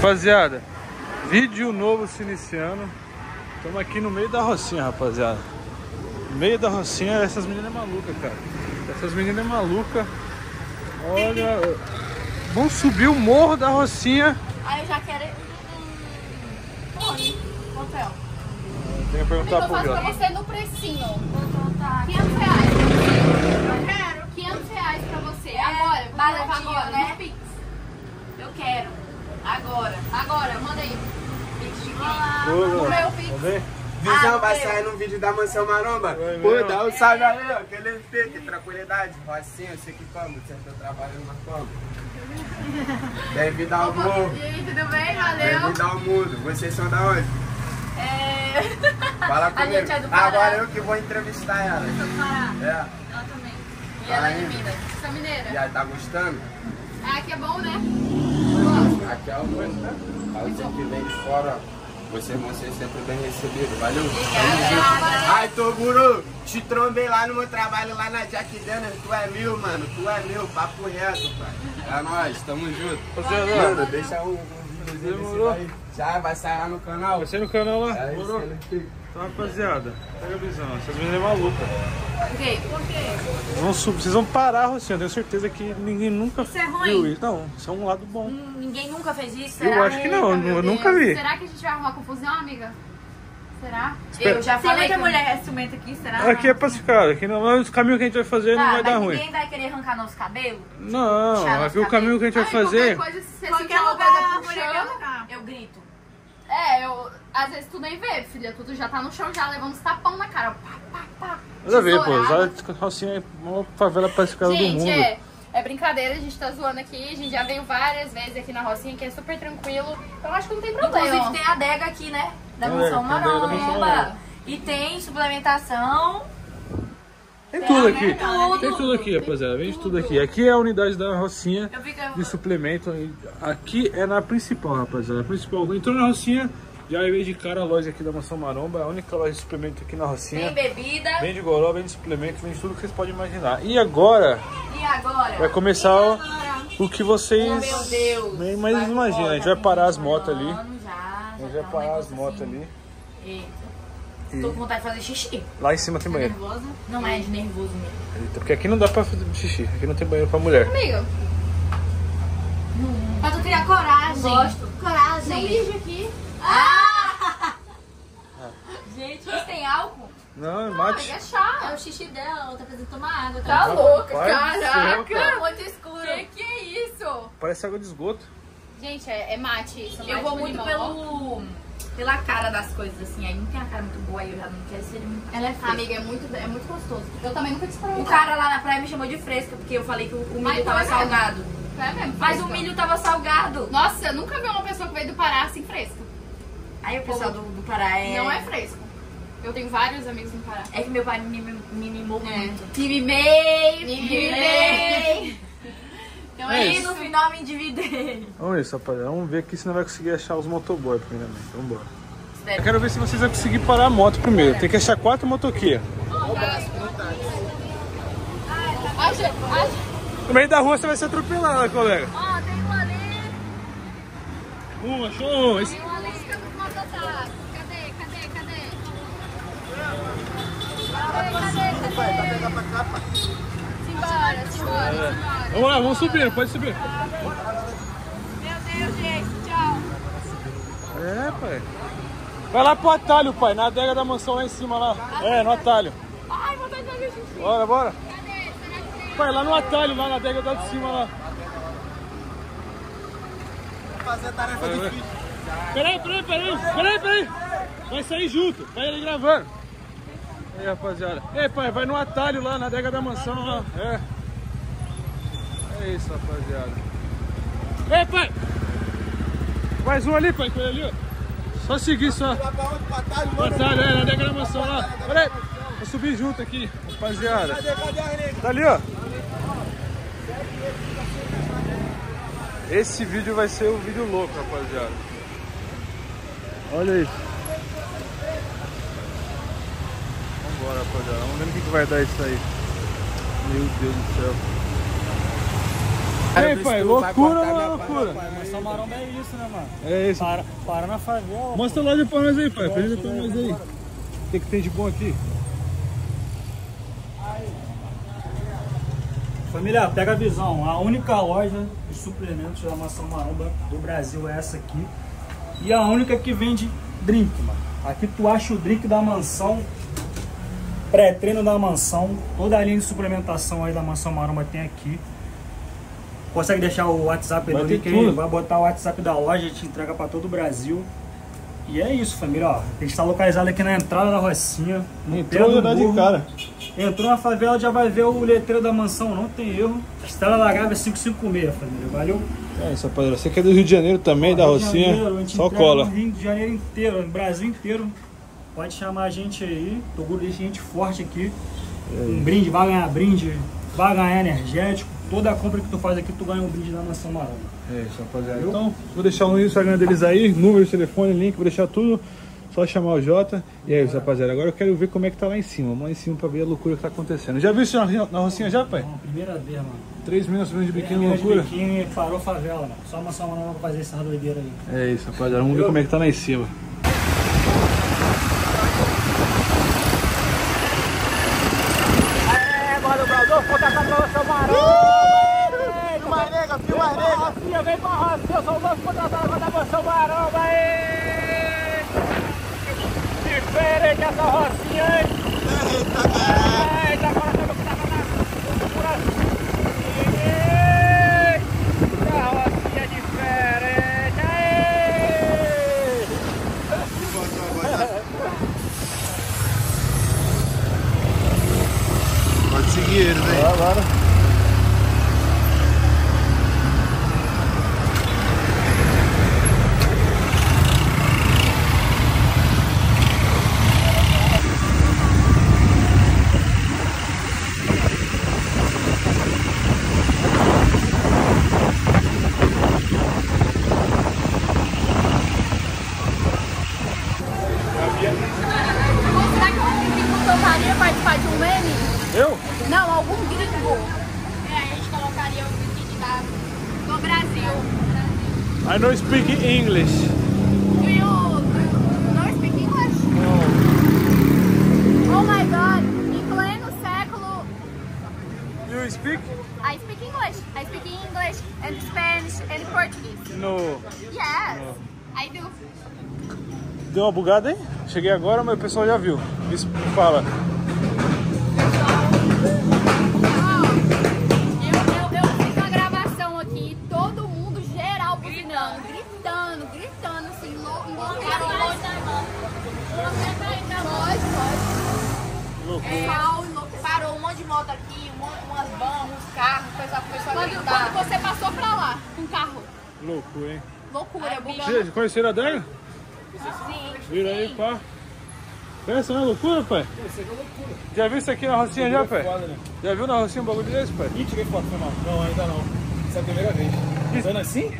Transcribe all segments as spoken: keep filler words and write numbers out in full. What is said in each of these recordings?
Rapaziada, vídeo novo se iniciando. Estamos aqui no meio da Rocinha, rapaziada. No meio da Rocinha, essas meninas é maluca, cara. Essas meninas é maluca. Olha, vão subir o morro da Rocinha. Ah, eu já quero um hotel. Tem que perguntar pro Guilherme. Eu faço pra você no precinho. quinhentos reais. Eu quero. quinhentos reais pra você. Agora. Vai levar agora, né? Pix. Eu quero. Agora. Agora. Manda aí. Pix de quem? O meu Pix. Visão, ah, vai eu. sair no vídeo da Mansão Maromba. Oi, pô, dá um salve aí, ó. Que ele fique, tranquilidade. Assim, eu sei que como, você tá trabalhando na fama. Bem-vindo ao mundo. Tudo bem? Valeu. Bem-vindo ao mundo. Vocês são da onde? É... Fala comigo. A gente é do Pará. Agora eu que vou entrevistar ela. Eu sou do Pará. É. Ela também. E tá ela aí. É de Minas. Você é mineira. E aí, tá gostando? Ah, aqui é bom, né? Gosto. Aqui é o bom, né? Você que vem de fora, Você, você é sempre bem recebido, valeu? Obrigada. Ai, Toguro, te trombei lá no meu trabalho, lá na Jack Denham. Tu é meu, mano, tu é meu, papo reto, pai. É nóis, tamo junto. Valeu, mano, valeu. Deixa um vídeo aí. Já vai sair lá no canal. Vai sair no canal lá? É, morou? Então, rapaziada, pega a visão, essas meninas é maluca. Por quê? Por quê? Vão subir, vocês vão parar, Rocinha, eu tenho certeza que ninguém nunca isso é ruim. viu isso. Não, isso é um lado bom. Hum, ninguém nunca fez isso, será? Eu acho que não, Eita, eu Deus. nunca vi. Será que a gente vai arrumar confusão, amiga? Será? Espera. Eu já falei Você que a mulher é ciumenta aqui, será? Aqui é pacificado, aqui não, mas o caminho que a gente vai fazer tá, não vai dar ruim. Ninguém vai querer arrancar nosso cabelo? Não, mas o caminho que a gente vai fazer... Coisa, se qualquer lugar da mulher, eu grito. É, eu... Às vezes tu nem vê, filha, tudo já tá no chão, já levamos tapão na cara, pá, pá, pá. Já vê, pô, já Rocinha é uma favela pacificada do mundo. Gente, é, é brincadeira, a gente tá zoando aqui, a gente já veio várias vezes aqui na Rocinha, que é super tranquilo, então acho que não tem problema. Inclusive tem a adega aqui, né, da Mansão Maromba, e tem suplementação. Tem tudo aqui, tem tudo aqui, rapaziada, vem de tudo aqui. Aqui é a unidade da Rocinha de suplemento, aqui é na principal, rapaziada, a principal, entrou na Rocinha... Já veio de cara a loja aqui da Mansão Maromba, a única loja de suplemento aqui na Rocinha. Tem bebida. Vem de goró, vem de suplemento, vem de tudo que vocês podem imaginar. E agora? E agora? Vai começar agora? O que vocês... Oh, meu Deus. Nem mais imaginam, a gente vai parar as motos ali. Já, já a gente vai tá parar um as motos assim. ali. Eita. E... Tô com vontade de fazer xixi. Lá em cima tem banheiro. Tá nervosa? Não é de nervoso mesmo. Eita, porque aqui não dá pra fazer xixi, aqui não tem banheiro pra mulher. Amiga. Hum. Pra tu criar coragem. Gosto. Coragem. Tem lixo aqui. Ah! Gente, mas tem álcool? Não, é mate. Ah, é o xixi dela, ela tá fazendo tomar água. Tá, tá louca, caraca, cara. Muito escuro. Que que é isso? Parece água de esgoto. Gente, é, é mate isso. Eu mate vou muito pelo, pela cara das coisas, assim. Aí não tem a cara muito boa, aí eu já não quero ser muito... Ela é fresca. Amiga, é muito, é muito gostoso. Eu também nunca descobri. O cara lá na praia me chamou de fresca, porque eu falei que o milho Ai, tava é salgado. É mesmo, Mas o milho tava salgado. Nossa, eu nunca vi uma pessoa que veio do Pará assim fresca. Aí o pessoal do, do Pará é... Não é fresco. Eu tenho vários amigos no Pará. É que meu pai me, me, me mimou é. muito. Me mimei! Me mimei! Então aí no final me endividei. Vamos isso, rapaziada. Vamos ver aqui se não vai conseguir achar os motoboy primeiramente. Vamos embora. Espero. Eu quero ver se vocês vão conseguir parar a moto primeiro. Tem que achar quatro motoqueiros. No meio da rua você vai ser atropelada, colega. Ó, oh, tem um ali. Um, achou um. Esse... Vai, vai pegar pra cá, pai. Simbora, simbora, simbora. Vamos lá, vamos subir, pode subir. Meu Deus, gente, tchau. É, pai. Vai lá pro atalho, pai, na adega da mansão lá em cima, lá. É, no atalho. Ai, vou tentar ver xixi. Bora, bora. Pai, lá no atalho, lá na adega da de cima, lá. Vou fazer a tarefa difícil. Peraí, peraí, peraí, peraí, peraí. Vai sair junto, vai ele gravando. E aí, rapaziada. Ei, pai, vai no atalho lá, na adega da mansão lá. É. É isso, rapaziada. Ei, pai! Mais um ali, pai, com ele ali, ó. Só seguir, só. No atalho, é, na adega da mansão lá. Olha aí. Vou subir junto aqui, rapaziada. Tá ali, ó. Esse vídeo vai ser um vídeo louco, rapaziada. Olha isso. Bora, rapaziada. Vamos ver o que vai dar isso aí. Meu Deus do céu. Ei, pai, loucura, mano, loucura. Mansão Maromba é isso, né, mano? É isso. Para, para na favela. Mostra lá de pra nós aí, pai. Faz pra nós aí. O que que tem de bom aqui? Família, pega a visão. A única loja de suplementos da Mansão Maromba do Brasil é essa aqui. E a única que vende drink, mano. Aqui tu acha o drink da Mansão, pré-treino da Mansão. Toda a linha de suplementação aí da Mansão Maromba tem aqui. Consegue deixar o WhatsApp do link aí, vai botar o WhatsApp da loja, a gente entrega pra todo o Brasil. E é isso, família, ó. A gente tá localizado aqui na entrada da Rocinha. Entrou na de cara. Entrou na favela, já vai ver o letreiro da mansão, não tem erro. Estela da Gávea cinco cinco seis, família, valeu? É isso, rapaziada. Você que é do Rio de Janeiro também, ó, da Rocinha, Janeiro, a gente só cola. No Rio de Janeiro inteiro, no Brasil inteiro. Pode chamar a gente aí, Toguro deixa a gente forte aqui. É. Um brinde, vai ganhar brinde, vai ganhar energético. Toda a compra que tu faz aqui, tu ganha um brinde da Mansão Maromba. É isso, rapaziada. Então, vou deixar o Instagram deles aí, número, telefone, link, vou deixar tudo. Só chamar o Jota. E é isso, rapaziada. Agora eu quero ver como é que tá lá em cima. Vamos lá em cima pra ver a loucura que tá acontecendo. Já viu isso na Rocinha já, pai? Não, primeira vez, mano. Três mil subindo de biquíni, loucura. De biquíni, parou favela, mano. Só a Mansão Maromba pra fazer essa doideira aí. É isso, rapaziada. Vamos ver como é que tá lá em cima. É, bora, Brasil, vou tacar pra Mansão Maromba. Rocinha, vem pra Rocinha, eu sou o novo contratado da Mansão Maromba, aí! Diferente essa Rocinha, hein? Eita, caralho! Eita, agora sabe o que tá falando? Eita, Rocinha diferente, aí! Pode seguir ele, velho. Agora. I don't speak English. Do you, do you not speak English? No. Oh my God! In pleno século. You speak? I speak English. I speak English and Spanish and Portuguese. No. Yes, no. I do. Deu uma bugada, hein? Cheguei agora, mas o pessoal já viu. Isso fala. É, parou um monte de moto aqui, um, umas vans, uns carros, o pessoal começou a gritar. Quando você passou pra lá, um carro. Loucura, hein? Loucura, é bugando. Vocês conheceram a Dana? Sim. Vira aí, pá. Pensa, não é loucura, pai? Isso aqui é loucura. Já viu isso aqui na Rocinha já, pai? Foda, né? Já viu na Rocinha um bagulho desse, pai? Ih, tirei foto, normal. Não, ainda não. Isso é a primeira vez. Isso. Dando assim?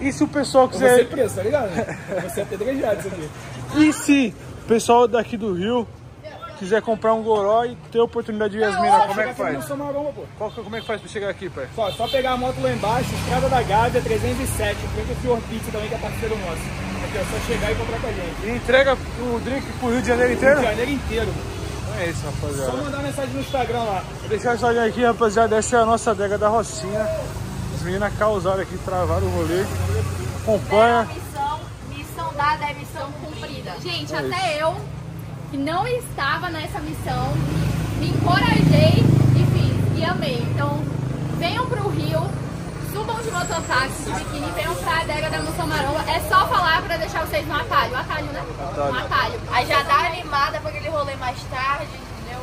E se o pessoal quiser... Eu vou ser preso, tá ligado? Eu vou ser apedrejado isso aqui. E se o pessoal daqui do Rio... quiser comprar um goró e ter a oportunidade de ver as minas, como é que faz? Maromba, pô. Qual, como é que faz pra chegar aqui, pai? Só, só pegar a moto lá embaixo, Estrada da Gávea, trezentos e sete, frente ao Fior Pizza também, que é parceiro nosso. Aqui é só chegar e comprar com a gente. E entrega o drink pro Rio de Janeiro inteiro? Rio de Janeiro inteiro. É isso, rapaziada. Só mandar mensagem no Instagram lá. Vou deixar essa olhada aqui, rapaziada. Essa é a nossa adega da Rocinha. As meninas causaram aqui, travaram o rolê. Acompanha. É a missão, missão dada é missão cumprida. Gente, é até isso. eu... que não estava nessa missão, me encorajei e fiz, e amei. Então, venham pro Rio, subam de mototáxi, de biquíni, venham pra adega da Mansão Maromba. É só falar pra deixar vocês no atalho, atalho, né? Atalho. No atalho. Aí já dá animada pra aquele rolê mais tarde, entendeu?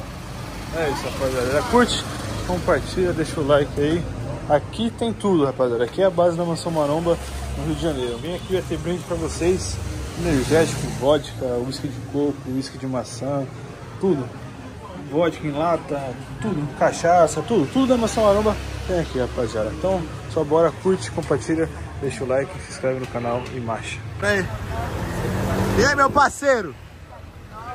É isso, rapaziada. Curte, compartilha, deixa o like aí. Aqui tem tudo, rapaziada. Aqui é a base da Mansão Maromba no Rio de Janeiro. Eu vim aqui, ia ter brinde pra vocês. Energético, vodka, uísque de coco, uísque de maçã, tudo. Vodka em lata, tudo, cachaça, tudo, tudo da Mansão Maromba tem aqui, rapaziada. Então, só bora, curte, compartilha, deixa o like, se inscreve no canal e marcha. E aí, meu parceiro?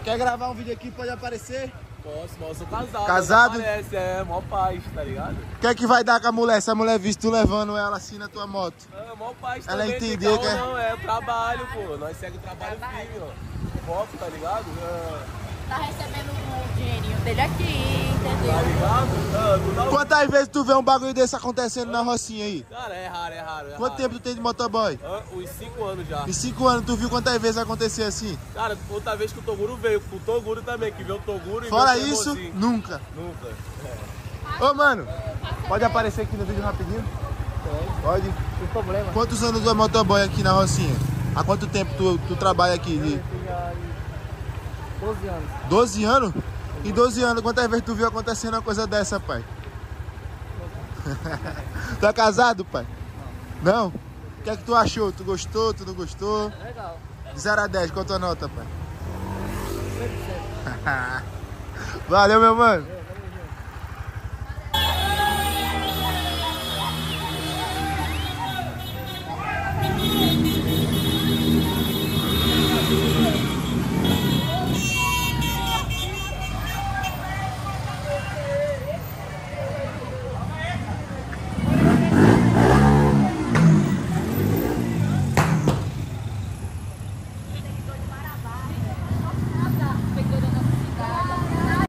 Quer gravar um vídeo aqui? Pode aparecer? Posso, mas eu sou casado. Casado? Parece, é, mó paz, tá ligado? O que é que vai dar com a mulher? Se a mulher visse tu levando ela assim na tua moto? É, mó paz, ela também, entender então, que é... Não, é trabalho, pô. Nós segue o trabalho firme, ó. Foco, tá ligado? É... Tá recebendo o dinheirinho dele aqui, entendeu? Tá ligado? Não, não. Quantas vezes tu vê um bagulho desse acontecendo ah, na Rocinha aí? Cara, é raro, é raro. É Quanto raro. tempo tu tem de motoboy? Ah, uns cinco anos já. Em cinco anos, tu viu quantas vezes acontecer assim? Cara, outra vez que o Toguro veio, com o Toguro também, que veio o Toguro e Fora isso, Rocinha. nunca. Nunca. É. Ô, mano, pode aparecer aqui no vídeo rapidinho? Pode. Pode. Sem problema. Quantos anos tu é motoboy aqui na Rocinha? Há quanto tempo tu, tu trabalha aqui? De... doze anos. doze anos? Em doze anos, quantas vezes tu viu acontecendo uma coisa dessa, pai? Tu é casado, pai? Não. Não? O que é que tu achou? Tu gostou? Tu não gostou? É legal. De zero a dez, qual a tua nota, pai? cem por cento. Valeu, meu mano. É.